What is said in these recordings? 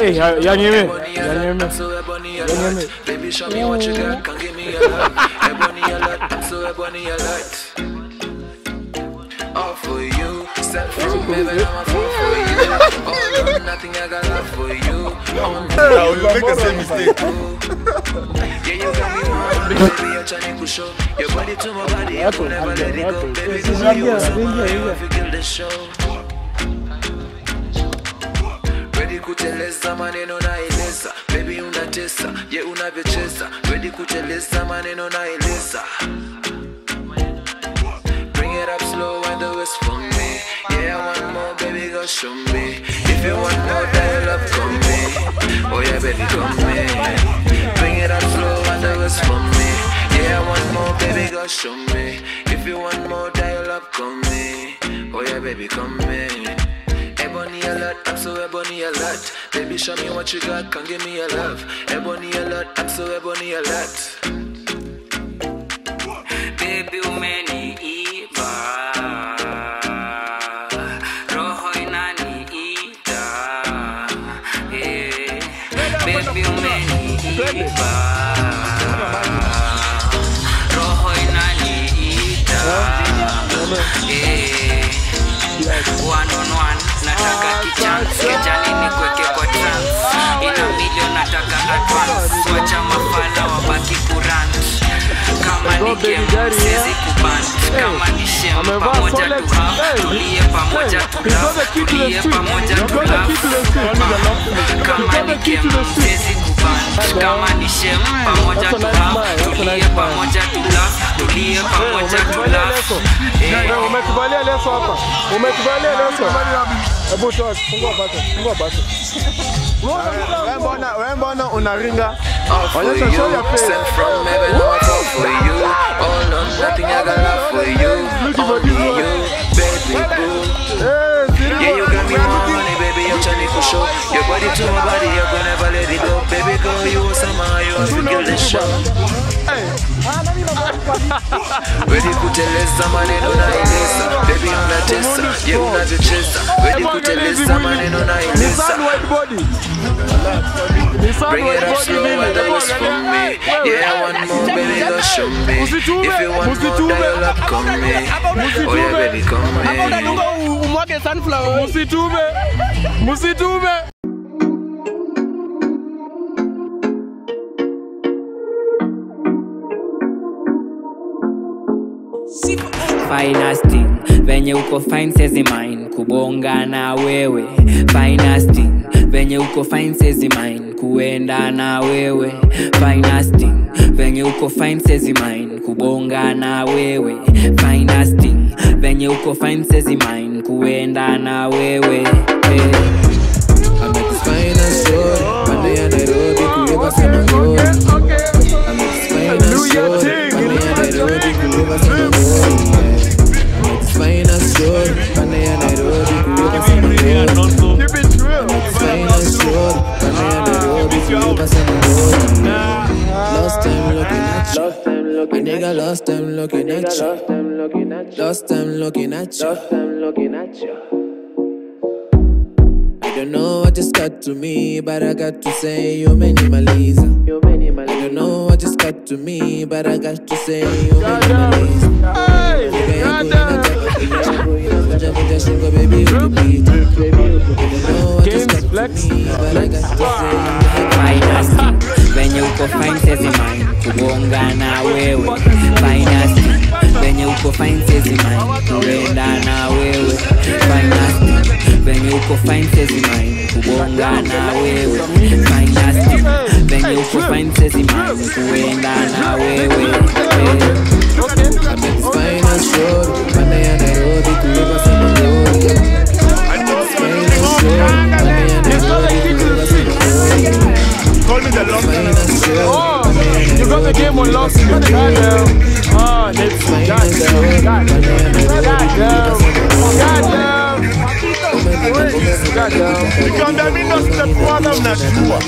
Hey, y'all hear me? Baby, show me what you got. Can't give me a lot. Ebony a lot, so ebony a lot. All for you. Set free, baby, I'm a fool for you. Oh, nothing I got love for you. Oh, you make the same mistake. Yeah, you got me wrong. Baby, you're trying to show your body to my body. You will never let it go. Baby, because you are somebody who have you killed the show. Kuteleza maneno na eleza, baby unatesa, ye unavyocheza, ready kuteleza maneno na eleza. Bring it up slow and the waist for me. Yeah, I want more, baby, go show me. If you want more, then love for me. Oh yeah, baby, come me. Bring it up slow and the waist for me. Yeah, I want more, baby, go show me. If you want more, then love for me. Oh yeah, baby, come me. Ebony a lot, I'm so ebony a lot. Baby, show me what you got, can't give me a love. Ebony a lot, I'm so ebony a lot. Baby, umeni iba, roho inani ita. Baby, umeni iba, roho inani ita. One on one. Nataka kichance, kejali ni kweke kwa trance. Ina million nataka advance. Wacha mafala wabaki kurant. Kama ni game, sezi kubant. Kama ni shame, pamoja tuhaf. Tulie pamoja tulaf. Tulie pamoja tulaf. Kama ni game, sezi kubant. Kama ni shame, pamoja tuhaf. Tulie pamoja tulaf. Tulie pamoja tulaf. Umekubalia leso hapa. Umekubalia leso. Ebu toa, fungua bata, fungua bata. Wembona unaringa. All for you, sent from heaven, all for you. All on nothing, I got love for you. Only you, baby boo. Yeah, you got me more money, baby, I'm trying to show. Your body to my body, you're gonna never let it go. Baby girl, you somehow, you have to kill the show. Ready kuteleza maneno na eleza. Baby unatesa, ye unajicheza. Ready kuteleza maneno na eleza. Bring it up slow and that was for me. Yeah, one more baby, go show me. If you want more, dial up, come me. Oh yeah baby, come me. Umwake sunflower. Musitume, musitume. Finest thing, venye uko fine sezi mine, kubonga na wewe. Finest thing, venye uko fine sezi mine, kuenda na wewe. Finest thing, venye uko fine sezi mine, kubonga na wewe. Finest thing, venye uko fine sezi mine, kuenda na wewe. I'm at this finest story, pande ya Nairobi kulipa sama ngori. I'm at this finest story, pande ya Nairobi kulipa sama ngori. Final story, pande ya Nairobi kulipa sama ngori. Final story, pande ya Nairobi kulipa sama ngori. Lost time looking at you, a nigga lost time looking at you. Lost time looking at you. I don't know what just got to me, but I got to say umenimaliza. I don't know what just got to me, but I got to say umenimaliza. James Flex. Finest thing, venye uko fine sezi mine, kubonga na wewe. Finest thing, venye uko fine sezi mine, kurenda na wewe. Finest thing, venye uko fine sezi mine, kubonga na wewe. Finest thing, venye uko fine sezi mine, kurenda na wewe. I'm at the finest road, pande ya Nairobi kulipa sama ngori. I'm at the finest road, pande ya Nairobi kulipa sama ngori. Call me the lost. Oh, you got the game on lost. You got the girl. Oh, that's God, girl. God, girl. God, girl. Nikamwambia mimi nasitafuata mnashtua.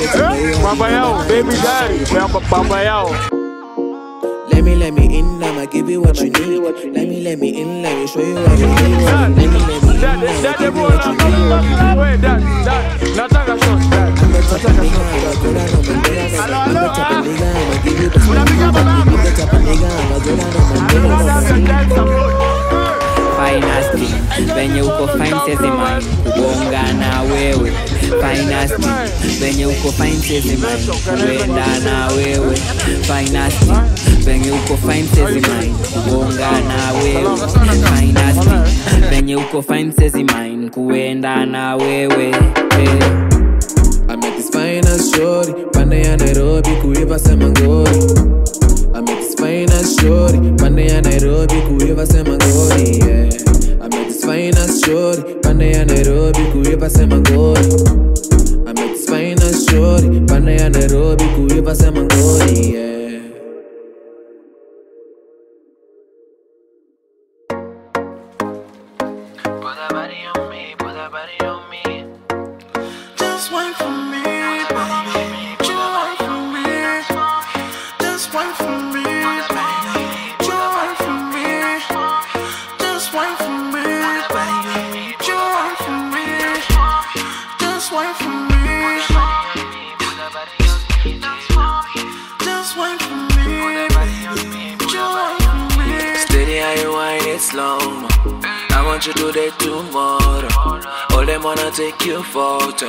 Baba yao, baby daddy, baba yao. Let me in, I'ma give you what you need. Let me in, let me show you what you need. Venye uko fine sezi man, kugonga na wewe. Finasti, venye uko fine sezi man, kuenda na wewe. Finasti, venye uko fine sezi man, kugonga na wewe. Finasti, venye uko fine sezi man, kuenda na wewe. I met this fine as shorty, pande ya Nairobi kuiva semangori. I met this fine as shorty, pande ya Nairobi kuiva semangori, yeah. Finance shorty, pande ya Nairobi kuiva semangori. I met this finance shorty, pande ya Nairobi kuiva semangori, yeah. You do that tomorrow. All them wanna take you photo.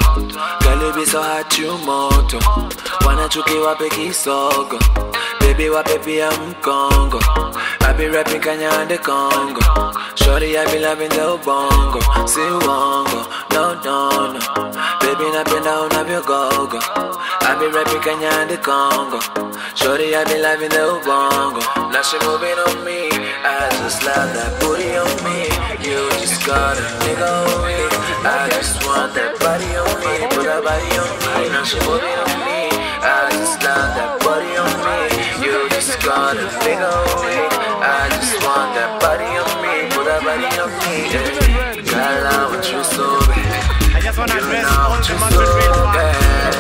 Girl, you be so hot, you moto. Wanna chukiwa peki sogo. Baby, wa baby, I'm Congo. I be rapping Kenya and the Congo. Shorty, I be loving the bongo. See wongo, no. Baby, na penda una be gogo. I be rapping Kenya and the Congo. Shorty, I be loving the bongo. Now she moving on me. I just love that booty on me. You just gotta nigga on me. I just want that body on me. Put that body on me. Now she moving on me. I just love that body on me. You just gotta nigga on me. I just want that body on me. Put that body on me. Yeah. Girl, I want you so bad. I just wanna dress on the man so bad.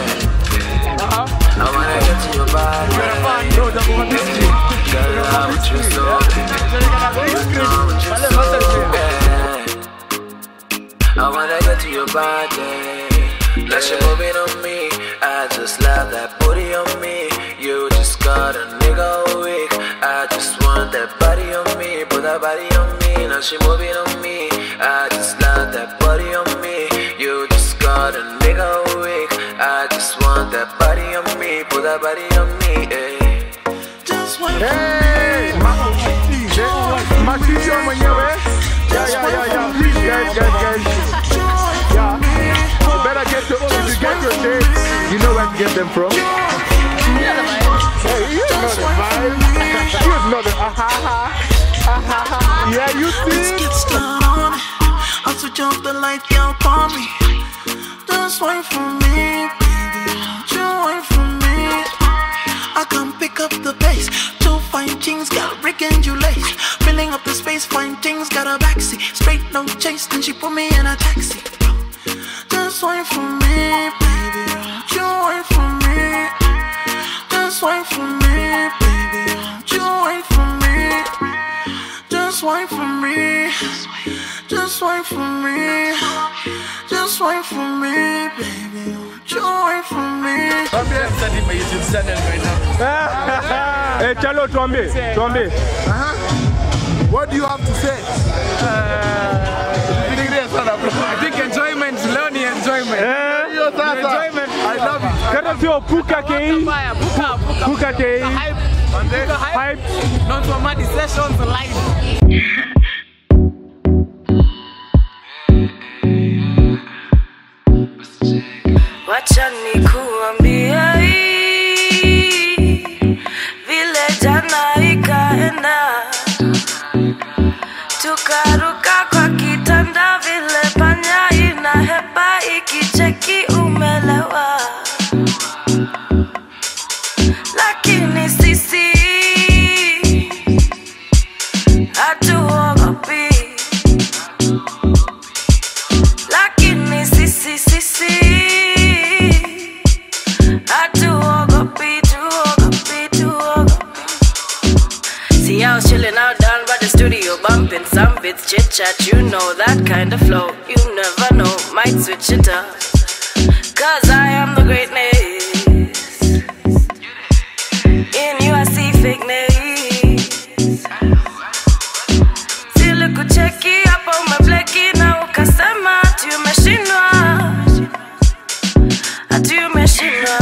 I wanna get to your body. You're a fan, bro. Don't want this shit. Girl, I want you so bad. I wanna get to your body. Now she moving on me. I just love that booty on me. You just got a nigga awake. I just want that body on me. Put that body on me. Now she moving on me. I just love that body on me. You just got a nigga awake. I just want that body on me. Put that body on me. Hey. Just want me. Hey, you know where to get them from? Hey, you know the vibe. You know the aha. Yeah, you see? Let's get started on it. I'll switch off the light, y'all call me. Just wait for me, baby. Just wait for me. I can pick up the pace. Two fine things, gotta regulate. Filling up the space, fine things, got a backseat. Straight, no chase, then she put me in a taxi. Just wait for me, baby. You wait for me. Just wait for me, baby. You wait for me. Just wait for me. Just wait for me. Just wait for me, baby. You wait for me. I'm here standing by YouTube channel right now. Hey, Chalo, Twambi. What do you have to say? I think enjoyment, learning enjoyment. Enjoyment. I love it. Can I feel Puka K? Hype. Not so many sessions live. Wacha nikuambia hii vile jana ikaenda tukaruka kwa kitanda vile panya inahepa ikicheki umelewa lakini sisi hatuogopi lakini sisi Bumping some bits, chit chat, you know that kind of flow. You never know, might switch it up, cause I am the greatness. In you I see fakeness. Still look checky up on my blackie now, kasama tu meshina, tu meshina.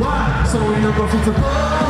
Why? So we don't go fit the ball.